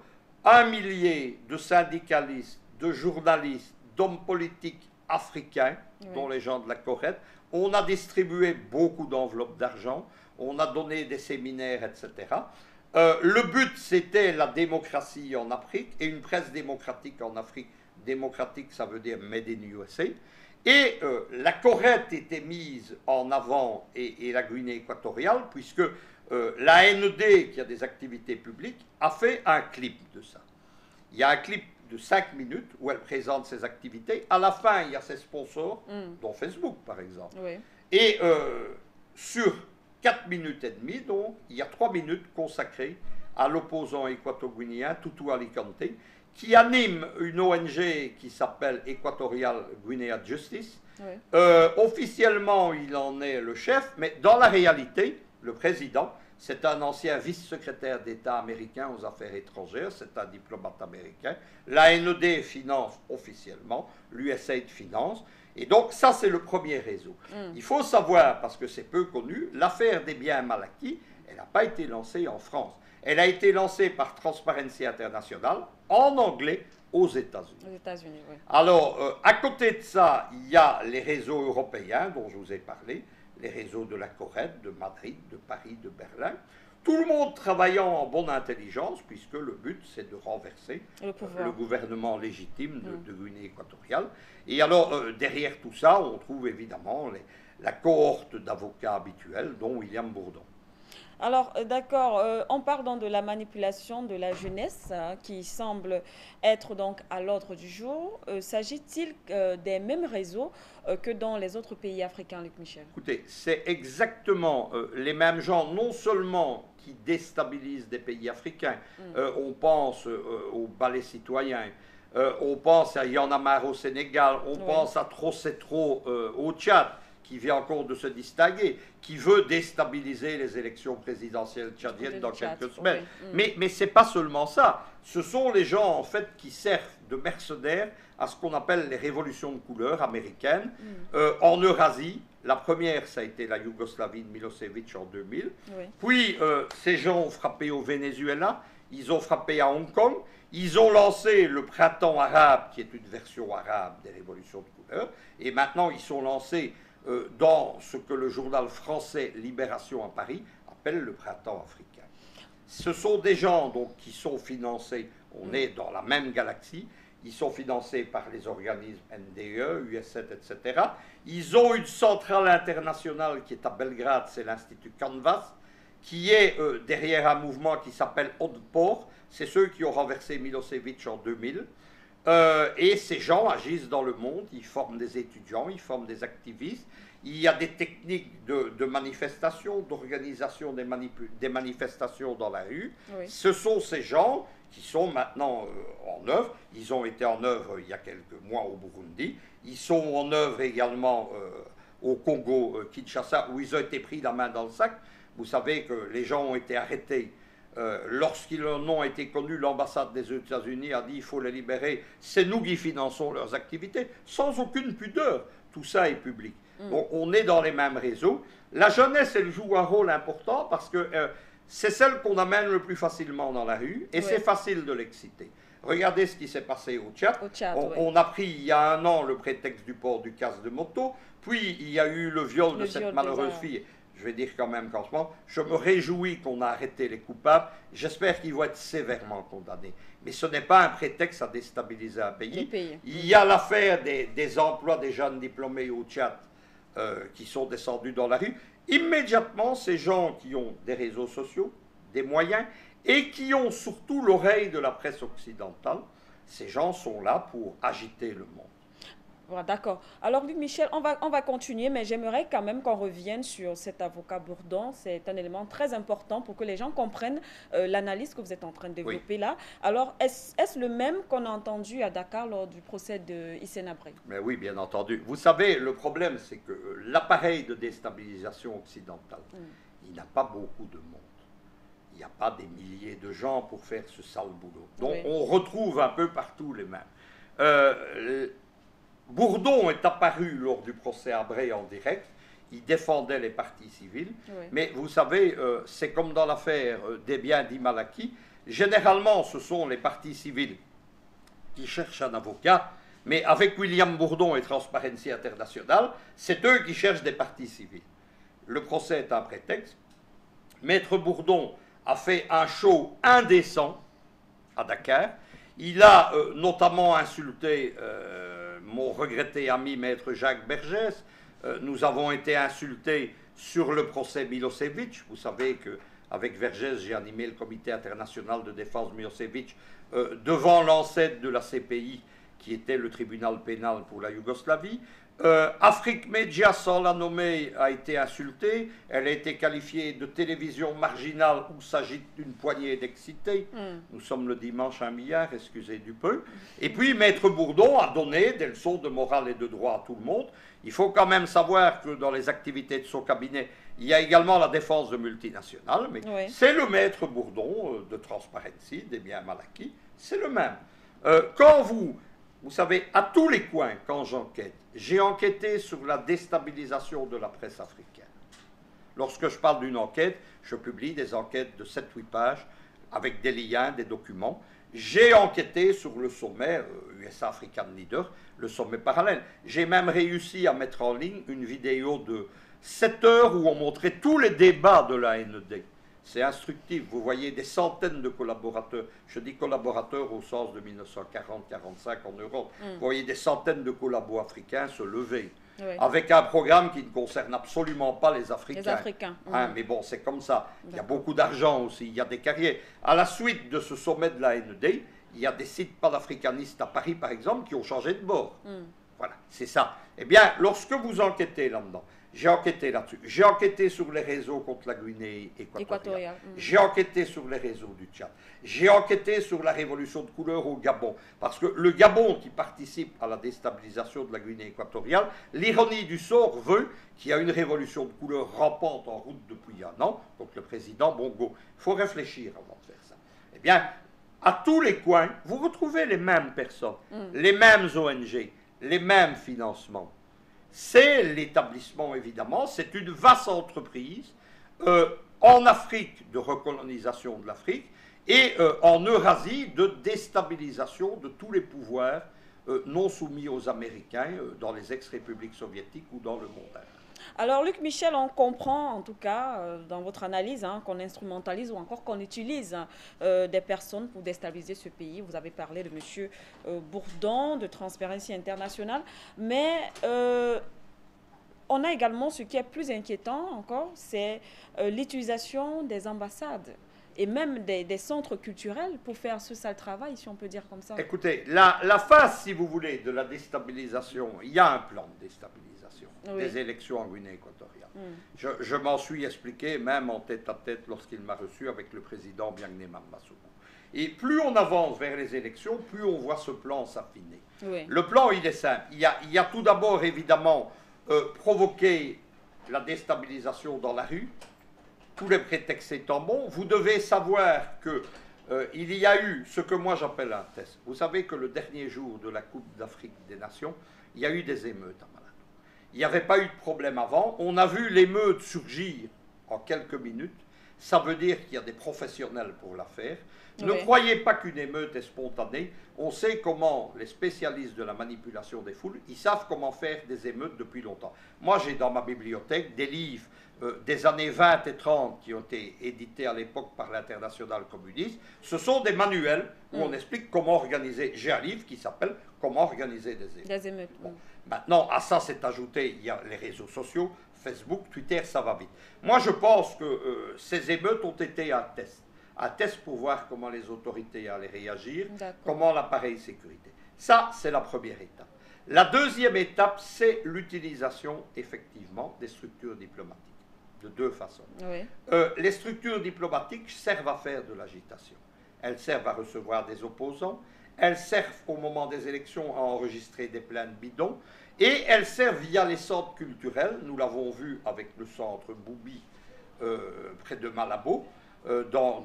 1 millier de syndicalistes, de journalistes, d'hommes politiques africains, dont les gens de la Corrette. On a distribué beaucoup d'enveloppes d'argent, on a donné des séminaires, etc. Le but, c'était la démocratie en Afrique et une presse démocratique en Afrique. Démocratique, ça veut dire Made in USA. Et la Corrette était mise en avant et la Guinée équatoriale, puisque la NED, qui a des activités publiques, a fait un clip de ça. Il y a un clip de 5 minutes où elle présente ses activités. À la fin, il y a ses sponsors, dont Facebook, par exemple. Et sur 4 minutes et demie, donc, il y a 3 minutes consacrées à l'opposant équato-guinéen, Tutu Alicante, qui anime une ONG qui s'appelle Équatoriale Guinée Justice. Oui. Officiellement, il en est le chef, mais dans la réalité, le président, c'est un ancien vice-secrétaire d'État américain aux affaires étrangères, c'est un diplomate américain. La NED finance officiellement, l'USAID finance. Et donc, ça, c'est le premier réseau. Il faut savoir, parce que c'est peu connu, l'affaire des biens mal acquis, elle n'a pas été lancée en France. Elle a été lancée par Transparency International, en anglais, aux États-Unis. Aux États-Unis, oui. Alors, à côté de ça, il y a les réseaux européens dont je vous ai parlé, les réseaux de la Corrette, de Madrid, de Paris, de Berlin, tout le monde travaillant en bonne intelligence, puisque le but, c'est de renverser le gouvernement légitime de Guinée équatoriale. Et alors, derrière tout ça, on trouve évidemment la cohorte d'avocats habituels, dont William Bourdon. Alors, d'accord, en parlant de la manipulation de la jeunesse, hein, qui semble être donc à l'ordre du jour, s'agit-il des mêmes réseaux que dans les autres pays africains, Luc Michel? Écoutez, c'est exactement les mêmes gens, non seulement qui déstabilisent des pays africains, on pense au Balai Citoyen, on pense à Y'en a marre au Sénégal, on pense à Trop c'est trop au Tchad, qui vient encore de se distinguer, qui veut déstabiliser les élections présidentielles tchadiennes dans quelques semaines. Okay. Mais ce n'est pas seulement ça. Ce sont les gens, en fait, qui servent de mercenaires à ce qu'on appelle les révolutions de couleur américaines. En Eurasie, la première, ça a été la Yougoslavie de Milosevic en 2000. Oui. Puis, ces gens ont frappé au Venezuela, ils ont frappé à Hong Kong, ils ont lancé le printemps arabe, qui est une version arabe des révolutions de couleur, et maintenant, ils sont lancés dans ce que le journal français Libération à Paris appelle le printemps africain. Ce sont des gens donc, qui sont financés, on est dans la même galaxie, ils sont financés par les organismes NDE, USAID, etc. Ils ont une centrale internationale qui est à Belgrade, c'est l'Institut Canvas, qui est derrière un mouvement qui s'appelle Odpor, c'est ceux qui ont renversé Milosevic en 2000. Et ces gens agissent dans le monde, ils forment des étudiants, ils forment des activistes. Il y a des techniques de manifestation, d'organisation des manifestations dans la rue. Oui. Ce sont ces gens qui sont maintenant en œuvre. Ils ont été en œuvre il y a quelques mois au Burundi. Ils sont en œuvre également au Congo, Kinshasa, où ils ont été pris la main dans le sac. Vous savez que les gens ont été arrêtés. Lorsqu'ils en ont été connus, l'ambassade des États-Unis a dit il faut les libérer, c'est nous qui finançons leurs activités, sans aucune pudeur. Tout ça est public. Donc on est dans les mêmes réseaux. La jeunesse, elle joue un rôle important parce que c'est celle qu'on amène le plus facilement dans la rue et c'est facile de l'exciter. Regardez ce qui s'est passé au Tchad. On a pris il y a un an le prétexte du port du casse de moto, puis il y a eu le viol de cette malheureuse fille. Je vais dire quand même qu'en ce moment, je me réjouis qu'on a arrêté les coupables. J'espère qu'ils vont être sévèrement condamnés. Mais ce n'est pas un prétexte à déstabiliser un pays. Il y a l'affaire des emplois des jeunes diplômés au Tchad qui sont descendus dans la rue. Immédiatement, ces gens qui ont des réseaux sociaux, des moyens, et qui ont surtout l'oreille de la presse occidentale, ces gens sont là pour agiter le monde. Bon, d'accord. Alors, Luc Michel, on va continuer, mais j'aimerais quand même qu'on revienne sur cet avocat Bourdon. C'est un élément très important pour que les gens comprennent l'analyse que vous êtes en train de développer là. Alors, est-ce le même qu'on a entendu à Dakar lors du procès de Hissène Habré? Mais oui, bien entendu. Vous savez, le problème, c'est que l'appareil de déstabilisation occidentale, il n'a pas beaucoup de monde. Il n'y a pas des milliers de gens pour faire ce sale boulot. Donc, on retrouve un peu partout les mêmes. Bourdon est apparu lors du procès Habré en direct, il défendait les parties civiles, mais vous savez, c'est comme dans l'affaire des biens dits mal acquis, généralement ce sont les parties civiles qui cherchent un avocat, mais avec William Bourdon et Transparency International, c'est eux qui cherchent des parties civiles. Le procès est un prétexte, Maître Bourdon a fait un show indécent à Dakar, il a notamment insulté mon regretté ami maître Jacques Bergès, nous avons été insultés sur le procès Milosevic. Vous savez qu'avec Bergès, j'ai animé le comité international de défense Milosevic devant l'ancêtre de la CPI, qui était le tribunal pénal pour la Yougoslavie. Afrique Média, sans la nommer, a été insultée. Elle a été qualifiée de télévision marginale où s'agit d'une poignée d'excités. Nous sommes le dimanche 1 milliard, excusez du peu. Et puis Maître Bourdon a donné des leçons de morale et de droit à tout le monde. Il faut quand même savoir que dans les activités de son cabinet, il y a également la défense de multinationales. Mais oui, c'est le Maître Bourdon de Transparency, des biens mal acquis, c'est le même. Quand vous savez, à tous les coins, quand j'enquête, j'ai enquêté sur la déstabilisation de la presse africaine. Lorsque je parle d'une enquête, je publie des enquêtes de 7-8 pages avec des liens, des documents. J'ai enquêté sur le sommet USA African Leader, le sommet parallèle. J'ai même réussi à mettre en ligne une vidéo de 7 heures où on montrait tous les débats de la NED. C'est instructif, vous voyez des centaines de collaborateurs, je dis collaborateurs au sens de 1940-45 en Europe, vous voyez des centaines de collabos africains se lever, oui, avec un programme qui ne concerne absolument pas les Africains. Les Africains. Hein, mais bon, c'est comme ça. Il y a beaucoup d'argent aussi, il y a des carrières. À la suite de ce sommet de la NED, il y a des sites panafricanistes à Paris, par exemple, qui ont changé de bord. Voilà, c'est ça. Eh bien, lorsque vous enquêtez là-dedans, j'ai enquêté là-dessus. J'ai enquêté sur les réseaux contre la Guinée équatoriale. J'ai enquêté sur les réseaux du Tchad. J'ai enquêté sur la révolution de couleur au Gabon. Parce que le Gabon qui participe à la déstabilisation de la Guinée équatoriale, l'ironie du sort veut qu'il y a une révolution de couleur rampante en route depuis 1 an contre le président Bongo. Il faut réfléchir avant de faire ça. Eh bien, à tous les coins, vous retrouvez les mêmes personnes, les mêmes ONG, les mêmes financements. C'est l'établissement, évidemment, c'est une vaste entreprise en Afrique de recolonisation de l'Afrique et en Eurasie de déstabilisation de tous les pouvoirs non soumis aux Américains dans les ex-républiques soviétiques ou dans le monde arabe. Alors, Luc Michel, on comprend, en tout cas, dans votre analyse, hein, qu'on instrumentalise ou encore qu'on utilise des personnes pour déstabiliser ce pays. Vous avez parlé de M. Bourdon, de Transparency International, mais on a également ce qui est plus inquiétant encore, c'est l'utilisation des ambassades et même des centres culturels pour faire ce sale travail, si on peut dire comme ça. Écoutez, la phase, si vous voulez, de la déstabilisation, il y a un plan de déstabilisation, oui, des élections en Guinée équatoriale. Je m'en suis expliqué, même en tête-à-tête, lorsqu'il m'a reçu avec le président Obiang Nguema Mbasogo. Et plus on avance vers les élections, plus on voit ce plan s'affiner. Oui. Le plan, il est simple. Il y a tout d'abord, évidemment, provoquer la déstabilisation dans la rue, tous les prétextes étant bons, vous devez savoir qu'il y a eu ce que moi j'appelle un test. Vous savez que le dernier jour de la Coupe d'Afrique des Nations, il y a eu des émeutes à Malabo. Il n'y avait pas eu de problème avant. On a vu l'émeute surgir en quelques minutes. Ça veut dire qu'il y a des professionnels pour la faire. Ne croyez pas qu'une émeute est spontanée. On sait comment les spécialistes de la manipulation des foules, ils savent comment faire des émeutes depuis longtemps. Moi, j'ai dans ma bibliothèque des livres des années 20 et 30 qui ont été édités à l'époque par l'international communiste. Ce sont des manuels où on explique comment organiser. J'ai un livre qui s'appelle « Comment organiser des émeutes ». Des émeutes. Bon. Maintenant, à ça s'est ajouté, il y a les réseaux sociaux, Facebook, Twitter, ça va vite. Moi, je pense que ces émeutes ont été un test pour voir comment les autorités allaient réagir, comment l'appareil sécurité. Ça, c'est la première étape. La deuxième étape, c'est l'utilisation, effectivement, des structures diplomatiques, de deux façons. Oui. Les structures diplomatiques servent à faire de l'agitation. Elles servent à recevoir des opposants, elles servent au moment des élections à enregistrer des plaintes bidons, et elles servent via les centres culturels, nous l'avons vu avec le centre Boubi, près de Malabo, dans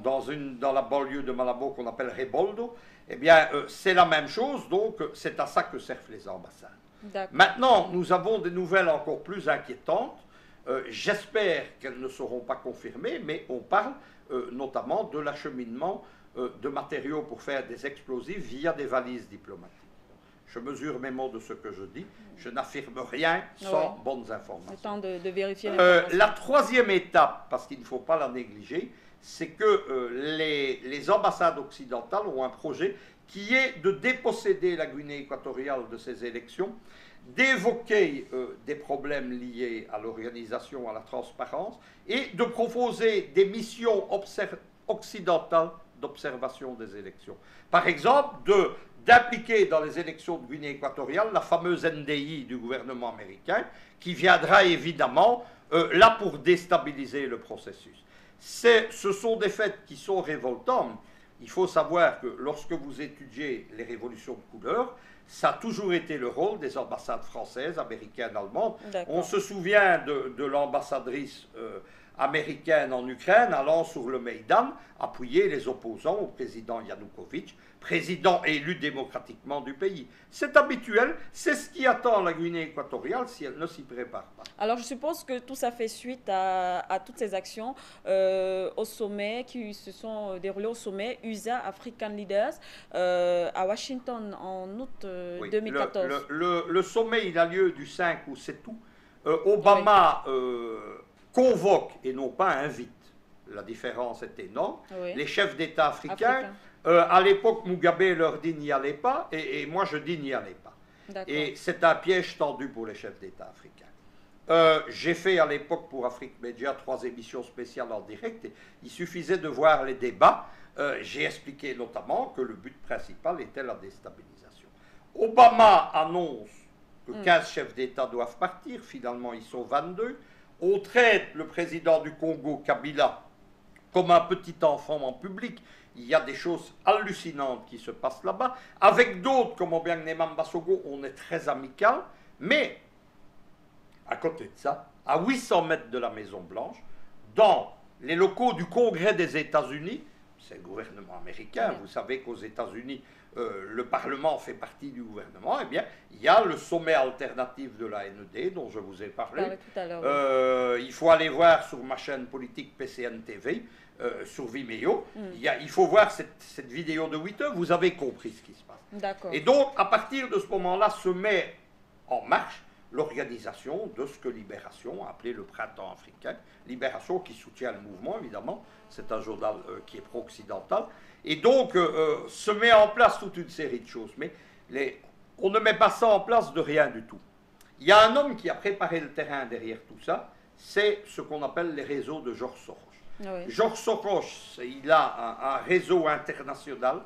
la banlieue de Malabo qu'on appelle Reboldo, eh bien c'est la même chose, donc c'est à ça que servent les ambassades. Maintenant, nous avons des nouvelles encore plus inquiétantes, j'espère qu'elles ne seront pas confirmées, mais on parle notamment de l'acheminement de matériaux pour faire des explosifs via des valises diplomatiques. Je mesure mes mots de ce que je dis, je n'affirme rien sans bonnes informations. Le temps de vérifier les informations. La troisième étape, parce qu'il ne faut pas la négliger, c'est que les ambassades occidentales ont un projet qui est de déposséder la Guinée équatoriale de ses élections, d'évoquer des problèmes liés à l'organisation, à la transparence, et de proposer des missions occidentales d'observation des élections. Par exemple, d'appliquer dans les élections de Guinée équatoriale la fameuse NDI du gouvernement américain, qui viendra évidemment là pour déstabiliser le processus. Ce sont des faits qui sont révoltants. Il faut savoir que lorsque vous étudiez les révolutions de couleur, ça a toujours été le rôle des ambassades françaises, américaines, allemandes. On se souvient de l'ambassadrice américaine en Ukraine allant sur le Maïdan appuyer les opposants au président Yanukovych, président élu démocratiquement du pays. C'est habituel, c'est ce qui attend la Guinée équatoriale si elle ne s'y prépare pas. Alors je suppose que tout ça fait suite à toutes ces actions au sommet, qui se sont déroulées au sommet USA African Leaders à Washington en août 2014. Le sommet, il a lieu du 5 au 7 août. Obama... Oui. Convoque et non pas invite. La différence est énorme. Oui. Les chefs d'État africains, à l'époque, Mugabe leur dit n'y allez pas, et moi je dis n'y allez pas. Et c'est un piège tendu pour les chefs d'État africains. J'ai fait à l'époque pour Afrique Média 3 émissions spéciales en direct. Et il suffisait de voir les débats. J'ai expliqué notamment que le but principal était la déstabilisation. Obama annonce que 15 chefs d'État doivent partir. Finalement, ils sont 22. On traite le président du Congo, Kabila, comme un petit enfant en public. Il y a des choses hallucinantes qui se passent là-bas. Avec d'autres, comme Obiang Nguema Mbasogo, on est très amical. Mais, à côté de ça, à 800 mètres de la Maison-Blanche, dans les locaux du Congrès des États-Unis, c'est le gouvernement américain, vous savez qu'aux États-Unis, le Parlement fait partie du gouvernement, eh bien, il y a le sommet alternatif de la NED dont je vous ai parlé. Il faut aller voir sur ma chaîne politique PCN TV, sur Vimeo. Il faut voir cette vidéo de 8 heures, vous avez compris ce qui se passe. Et donc, à partir de ce moment-là, se met en marche l'organisation de ce que Libération a appelé le printemps africain. Libération qui soutient le mouvement, évidemment. C'est un journal qui est pro-occidental. Et donc, se met en place toute une série de choses. Mais on ne met pas ça en place de rien du tout. Il y a un homme qui a préparé le terrain derrière tout ça. C'est ce qu'on appelle les réseaux de Georges Soros. Georges Soros, il a un réseau international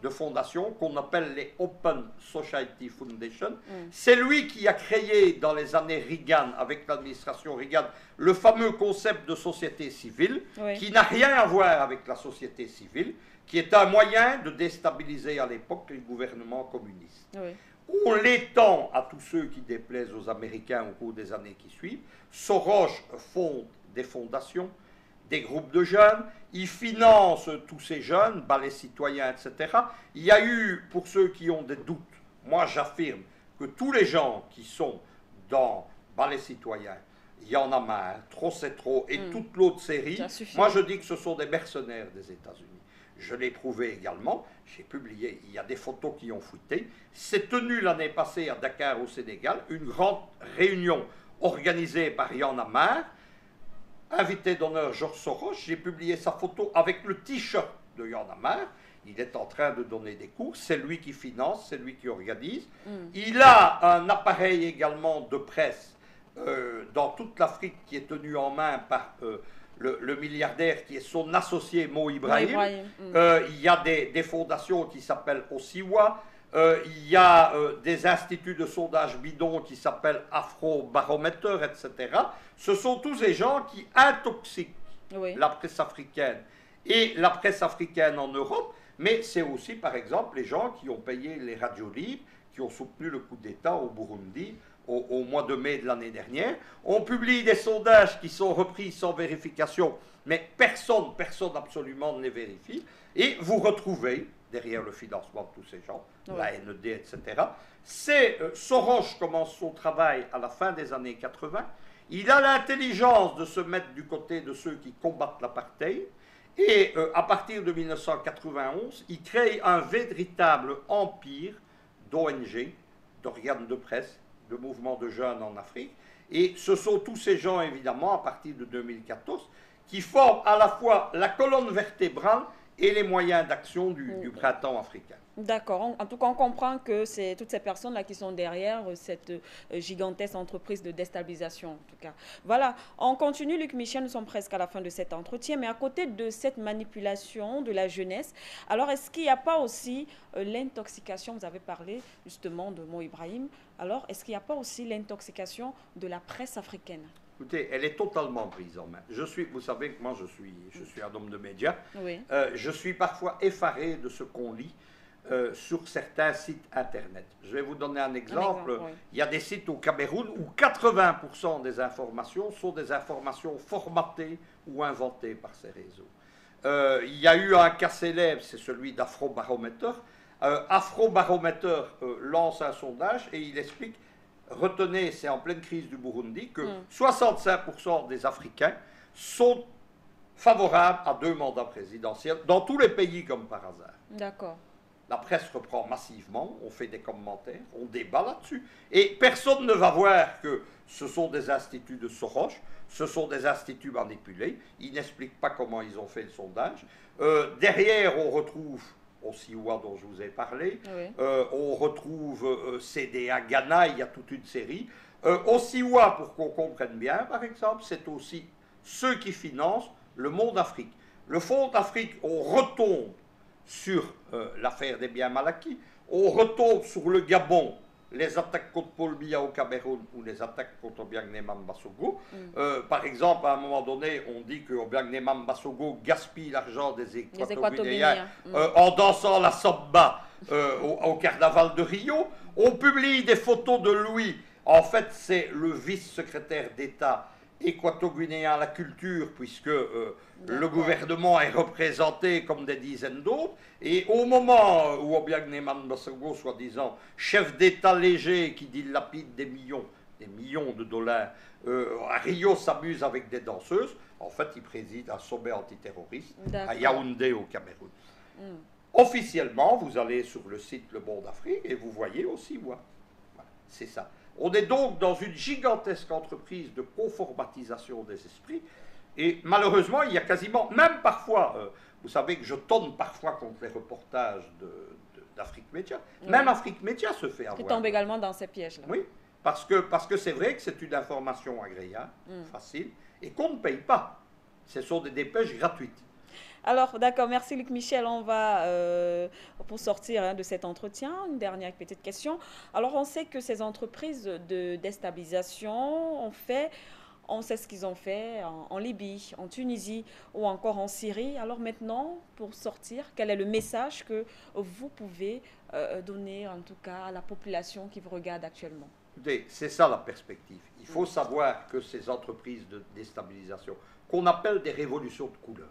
de fondations qu'on appelle les Open Society Foundation. C'est lui qui a créé dans les années Reagan, avec l'administration Reagan, le fameux concept de société civile, qui n'a rien à voir avec la société civile, qui est un moyen de déstabiliser à l'époque les gouvernements communistes. On l'étend à tous ceux qui déplaisent aux Américains au cours des années qui suivent. Soros fonde des fondations, des groupes de jeunes, il finance tous ces jeunes, Balai Citoyen, etc. Il y a eu, pour ceux qui ont des doutes, moi j'affirme que tous les gens qui sont dans Balai Citoyen, Y'en a marre, Trop c'est trop, et toute l'autre série, moi je dis que ce sont des mercenaires des États-Unis. Je l'ai prouvé également, j'ai publié, il y a des photos qui ont fuité. C'est tenu l'année passée à Dakar, au Sénégal, une grande réunion organisée par Y'en a marre, invité d'honneur Georges Soros. J'ai publié sa photo avec le t-shirt de Y'en a marre. Il est en train de donner des cours, c'est lui qui finance, c'est lui qui organise. Il a un appareil également de presse dans toute l'Afrique qui est tenu en main par le milliardaire qui est son associé Mo Ibrahim. Il y a des fondations qui s'appellent Osiwa. Il y a des instituts de sondage bidons qui s'appellent Afrobaromètre, etc. Ce sont tous ces gens qui intoxiquent la presse africaine et la presse africaine en Europe, mais c'est aussi, par exemple, les gens qui ont payé les radios libres, qui ont soutenu le coup d'État au Burundi au mois de mai de l'année dernière. On publie des sondages qui sont repris sans vérification, mais personne absolument ne les vérifie. Et vous retrouvez derrière le financement de tous ces gens, la NED, etc. Soros commence son travail à la fin des années 80. Il a l'intelligence de se mettre du côté de ceux qui combattent l'apartheid. Et à partir de 1991, il crée un véritable empire d'ONG, d'organes de presse, de mouvements de jeunes en Afrique. Et ce sont tous ces gens, évidemment, à partir de 2014, qui forment à la fois la colonne vertébrale et les moyens d'action du printemps africain. D'accord. En tout cas, on comprend que c'est toutes ces personnes-là qui sont derrière cette gigantesque entreprise de déstabilisation, en tout cas. Voilà. On continue, Luc Michel. Nous sommes presque à la fin de cet entretien. Mais à côté de cette manipulation de la jeunesse, alors est-ce qu'il n'y a pas aussi l'intoxication? Vous avez parlé justement de Mo Ibrahim. Alors, est-ce qu'il n'y a pas aussi l'intoxication de la presse africaine? Écoutez, elle est totalement prise en main. Je suis, vous savez que moi, je suis un homme de médias. Oui. Je suis parfois effaré de ce qu'on lit. Sur certains sites internet. Je vais vous donner un exemple. Oui. Il y a des sites au Cameroun où 80% des informations sont des informations formatées ou inventées par ces réseaux. Il y a eu un cas célèbre, c'est celui d'Afrobaromètre. Afrobaromètre lance un sondage et il explique, retenez, c'est en pleine crise du Burundi, que 65% des Africains sont favorables à 2 mandats présidentiels, dans tous les pays comme par hasard. D'accord. La presse reprend massivement, on fait des commentaires, on débat là-dessus. Et personne ne va voir que ce sont des instituts de Soros, ce sont des instituts manipulés. Ils n'expliquent pas comment ils ont fait le sondage. Derrière, on retrouve Osiwa dont je vous ai parlé. Oui. On retrouve CDA Ghana, il y a toute une série. Osiwa, pour qu'on comprenne bien, par exemple, c'est aussi ceux qui financent le Monde d'Afrique. Le Fonds d'Afrique, on retombe sur l'affaire des biens mal acquis. On retombe sur le Gabon, les attaques contre Paul Biya au Cameroun ou les attaques contre Obiang Nguema Mbasogo. Par exemple, à un moment donné, on dit que Obiang Nguema Mbasogo gaspille l'argent des Équato-Guinéens en dansant la samba au carnaval de Rio. On publie des photos de lui. En fait, c'est le vice-secrétaire d'État équato-guinéen à la culture, puisque le gouvernement est représenté comme des dizaines d'autres, et au moment où Obiang Nguema Mbasogo, soi-disant chef d'État léger qui dilapide des millions de dollars, à Rio s'amuse avec des danseuses, en fait il préside un sommet antiterroriste à Yaoundé au Cameroun. Officiellement, vous allez sur le site Le Monde d'Afrique et vous voyez aussi, voilà, c'est ça. On est donc dans une gigantesque entreprise de conformatisation des esprits. Et malheureusement, il y a quasiment, même parfois, vous savez que je tonne parfois contre les reportages d'Afrique Média. Oui. Même Afrique Média se fait avoir. Qui tombe également dans ces pièges-là. Oui, parce que c'est vrai que c'est une information agréable, facile, et qu'on ne paye pas. Ce sont des dépêches gratuites. Alors, d'accord, merci Luc Michel. On va, pour sortir de cet entretien, une dernière petite question. Alors, on sait que ces entreprises de déstabilisation ont fait, on sait ce qu'ils ont fait en Libye, en Tunisie ou encore en Syrie. Alors maintenant, pour sortir, quel est le message que vous pouvez donner, en tout cas, à la population qui vous regarde actuellement? C'est ça la perspective. Il faut savoir que ces entreprises de déstabilisation, qu'on appelle des révolutions de couleur,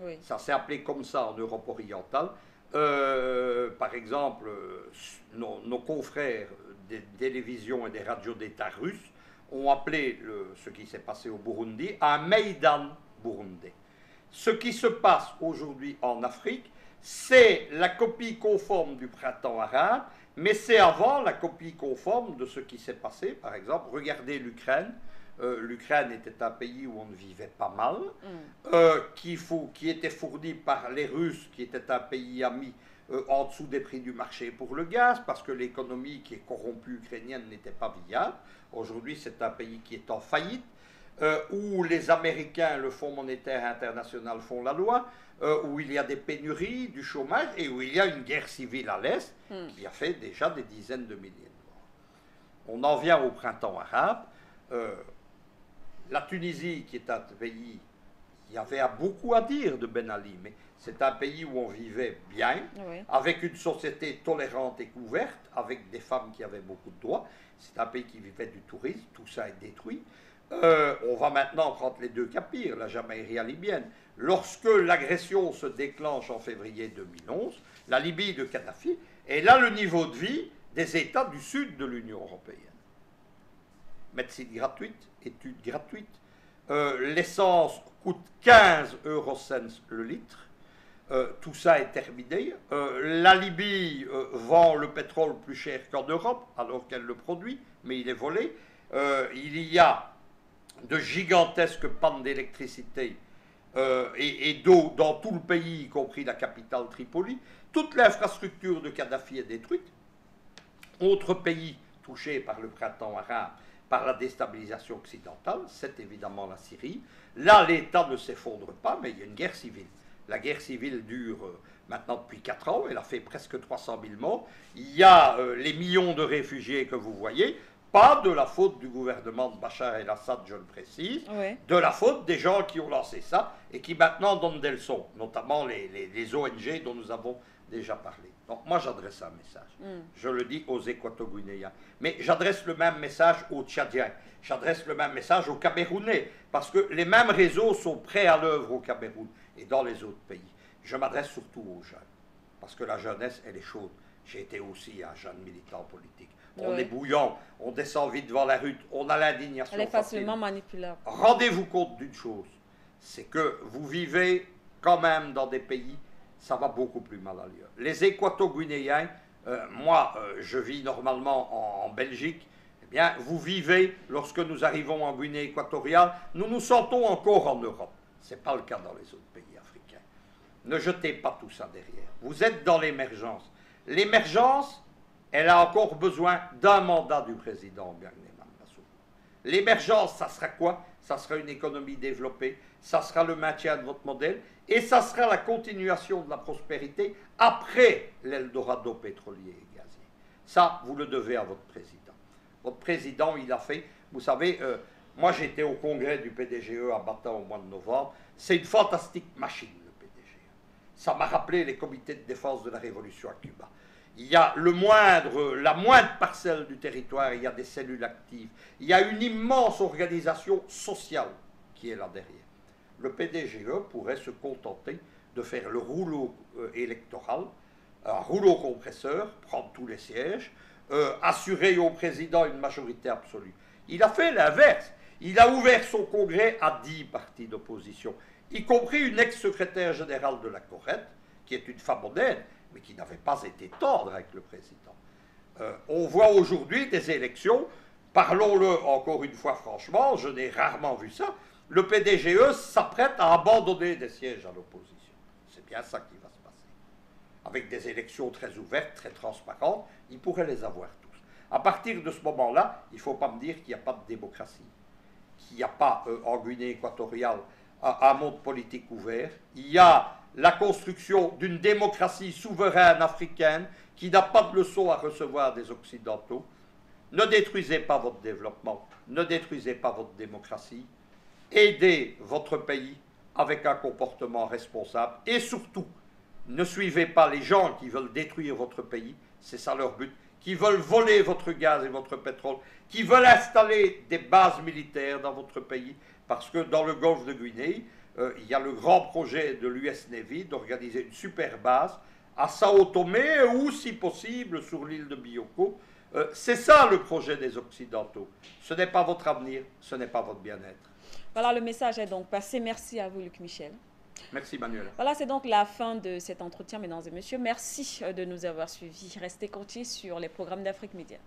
oui. Ça s'est appelé comme ça en Europe orientale. Par exemple, nos confrères des télévisions et des radios d'État russes ont appelé ce qui s'est passé au Burundi un Maïdan burundais. Ce qui se passe aujourd'hui en Afrique, c'est la copie conforme du printemps arabe, mais c'est avant la copie conforme de ce qui s'est passé. Par exemple, regardez l'Ukraine. L'Ukraine était un pays où on ne vivait pas mal, qui était fourni par les Russes, qui était un pays ami en dessous des prix du marché pour le gaz, parce que l'économie qui est corrompue ukrainienne n'était pas viable. Aujourd'hui, c'est un pays qui est en faillite, où les Américains, le Fonds monétaire international font la loi, où il y a des pénuries, du chômage, et où il y a une guerre civile à l'Est, qui a fait déjà des dizaines de milliers de morts. On en vient au printemps arabe. La Tunisie, qui est un pays, il y avait beaucoup à dire de Ben Ali, mais c'est un pays où on vivait bien, oui. Avec une société tolérante et couverte, avec des femmes qui avaient beaucoup de droits. C'est un pays qui vivait du tourisme, tout ça est détruit. On va maintenant prendre les deux cas pires, la Jamaïria libyenne. Lorsque l'agression se déclenche en février 2011, la Libye de Kadhafi, et là le niveau de vie des États du sud de l'Union européenne. Médecine gratuite, études gratuites, l'essence coûte 15 € le litre, tout ça est terminé. La Libye vend le pétrole plus cher qu'en Europe, alors qu'elle le produit, mais il est volé. Il y a de gigantesques pannes d'électricité et d'eau dans tout le pays, y compris la capitale Tripoli. Toute l'infrastructure de Kadhafi est détruite. Autre pays touché par le printemps arabe, par la déstabilisation occidentale, c'est évidemment la Syrie. Là, l'État ne s'effondre pas, mais il y a une guerre civile. La guerre civile dure maintenant depuis 4 ans, elle a fait presque 300 000 morts. Il y a les millions de réfugiés que vous voyez, pas de la faute du gouvernement de Bachar el-Assad, je le précise, ouais, de la faute des gens qui ont lancé ça et qui maintenant donnent des leçons, notamment les ONG dont nous avons déjà parlé. Donc moi j'adresse un message, je le dis aux Équato-Guinéens, mais j'adresse le même message aux Tchadiens, j'adresse le même message aux Camerounais, parce que les mêmes réseaux sont prêts à l'œuvre au Cameroun et dans les autres pays. Je m'adresse surtout aux jeunes, parce que la jeunesse, elle est chaude. J'ai été aussi un jeune militant politique. On est bouillant, on descend vite devant la rue, on a l'indignation. Elle est facilement manipulable. Rendez-vous compte d'une chose, c'est que vous vivez quand même dans des pays, ça va beaucoup plus mal ailleurs. Les Équato-Guinéens, moi je vis normalement en Belgique, eh bien vous vivez, lorsque nous arrivons en Guinée équatoriale, nous nous sentons encore en Europe. Ce n'est pas le cas dans les autres pays africains. Ne jetez pas tout ça derrière. Vous êtes dans l'émergence. L'émergence, elle a encore besoin d'un mandat du président Obiang Nguema Mbasogo. L'émergence, ça sera quoi? Ça sera une économie développée, ça sera le maintien de votre modèle et ça sera la continuation de la prospérité après l'Eldorado pétrolier et gazier. Ça, vous le devez à votre président. Votre président, il a fait, vous savez, moi j'étais au congrès du PDGE à Bata au mois de novembre, c'est une fantastique machine. Ça m'a rappelé les comités de défense de la Révolution à Cuba. Il y a la moindre parcelle du territoire, il y a des cellules actives. Il y a une immense organisation sociale qui est là derrière. Le PDGE pourrait se contenter de faire le rouleau électoral, un rouleau compresseur, prendre tous les sièges, assurer au président une majorité absolue. Il a fait l'inverse. Il a ouvert son congrès à 10 partis d'opposition, y compris une ex-secrétaire générale de la Corrette, qui est une femme moderne, mais qui n'avait pas été tendre avec le président. On voit aujourd'hui des élections, parlons-le encore une fois franchement, je n'ai rarement vu ça, le PDGE s'apprête à abandonner des sièges à l'opposition. C'est bien ça qui va se passer. Avec des élections très ouvertes, très transparentes, il pourrait les avoir tous. À partir de ce moment-là, il ne faut pas me dire qu'il n'y a pas de démocratie, qu'il n'y a pas en Guinée équatoriale un monde politique ouvert. Il y a la construction d'une démocratie souveraine africaine qui n'a pas de leçon à recevoir des Occidentaux. Ne détruisez pas votre développement, ne détruisez pas votre démocratie. Aidez votre pays avec un comportement responsable et surtout, ne suivez pas les gens qui veulent détruire votre pays, c'est ça leur but, qui veulent voler votre gaz et votre pétrole, qui veulent installer des bases militaires dans votre pays, parce que dans le Golfe de Guinée, il y a le grand projet de l'US Navy d'organiser une super base à Sao Tomé ou, si possible, sur l'île de Bioko. C'est ça le projet des Occidentaux. Ce n'est pas votre avenir, ce n'est pas votre bien-être. Voilà, le message est donc passé. Merci à vous, Luc Michel. Merci, Manuel. Voilà, c'est donc la fin de cet entretien, mesdames et messieurs. Merci de nous avoir suivis. Restez comptés sur les programmes d'Afrique Média.